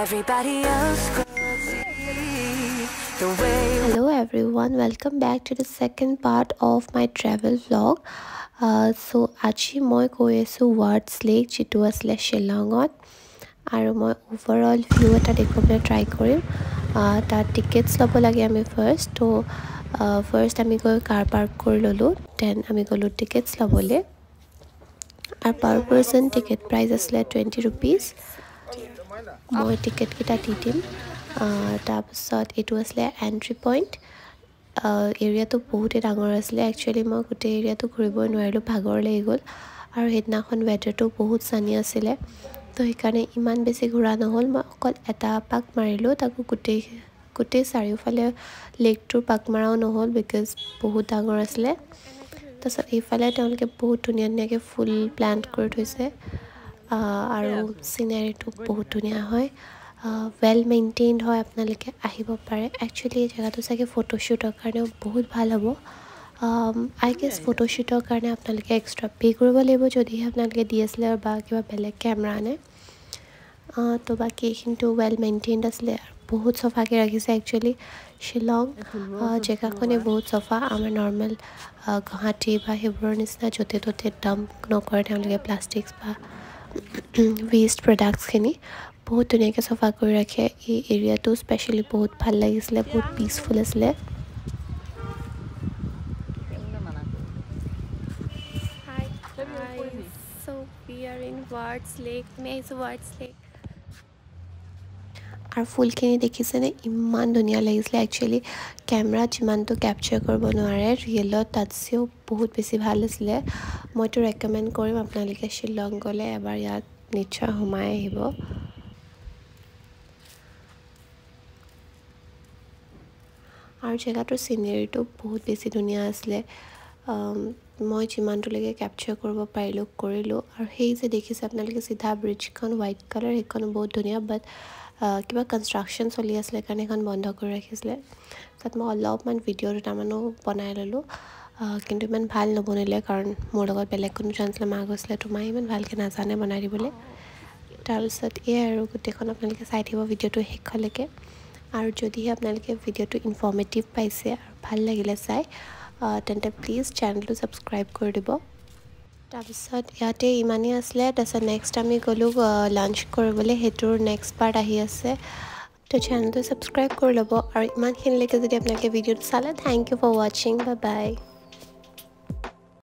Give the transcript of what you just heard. everybody else the way. Hello everyone, welcome back to the second part of my travel vlog. So achi moi koi asu Ward's Lake jitu asle Shillongot aru moi overall view eta dekhobole try korim. Ta tickets lobo lage ami first to first ami go car park kori lolu, then ami golu tickets lobole. Our per person ticket price is like 20 rupees. More ticket kita titim. Tapsot it was like entry point. Area to bohute dangor asle. Actually ma gote area to ghuribo noirilo bhagor lagi gol. Aru hedna khon weather to bahut sunny asile. To hikane iman beshi ghura na hol ma okol eta pak marilo taku gote sariofale lake to pak marao na hol because bahut dangor asile. So if I let all get both to full plant court is a scenery to both to well maintained hoy apnalike ahibo pare. Actually jagatu sake photo shoot or karne bahut bhal hobo. I guess photo shoot or karne apnalike extra pay koribo lebo jodi apnalike DSLR ba kiba beleg camera ne to baki kintu well maintained asle bahut sofa ke rakhise. Actually Shillong jega khone bahut sofa amar normal Guwahati ba hebor nisna jote tote dump nokore temlege plastics ba waste products khini bahut duniya ke sofa kori rakhe. Ei area to specially bahut bhal lagisle, bahut peaceful asle. Hi, so we are in Ward's Lake. Ward's Lake आर फुल के नहीं देखी से ने इमान दुनिया लगी इसलिए एक्चुअली कैमरा जिमान तो कैप्चर कर बनवा रहे रियल तात्सियो बहुत बेसी ভাল इसलिए मैं तो रेकमेंड करूँ अपना लिखे शिलोंग को ले अबार यार नीचा हमारे ही वो आर जगह तो सीनरी तो बहुत बेसी दुनिया इसलिए মই জিমানটো লাগে ক্যাপচার করব পাইলো করিলো আর হেই যে দেখিছে আপোনালোকে সিধা ব্রিজ কোন হোয়াইট কালার একন বহুত ধুনিয়া বাট কিবা কনস্ট্রাকশন চলি আসলে কানে কোন বন্ধ কৰি ৰাখিছলে তাত মই অলপমান ভিডিও দুটামানো বনাই ললো কিন্তু ইমান ভাল নবনিলে কাৰণ মোৰ লগত বেলেগ কোন চান্সলে মাগছলে তোমাই ইমান ভালকে নাজানে বনাই দিবলে তাৰছত এই আৰু গুটেখন আপোনালোকে চাই দিব ভিডিওটো হেকলৈকে আৰু যদিহে আপোনালোকে ভিডিওটো ইনফৰমেটিভ পাইছে আৰু ভাল লাগিলে চাই তেন্তে প্লিজ চ্যানেলটো সাবস্ক্রাইব কৰি দিব। তাৰপিছত ইয়াতে ইমানি আসলে তাৰছত নেক্সট আমি গলো লাঞ্চ কৰিবলৈ হেতুৰ নেক্সট পাৰ্ট আহি আছে তো চ্যানেলটো সাবস্ক্রাইব কৰি লব আৰু ইমানখিনিলৈকে যদি আপোনালোকে ভিডিওটো চালে thank you for watching bye by.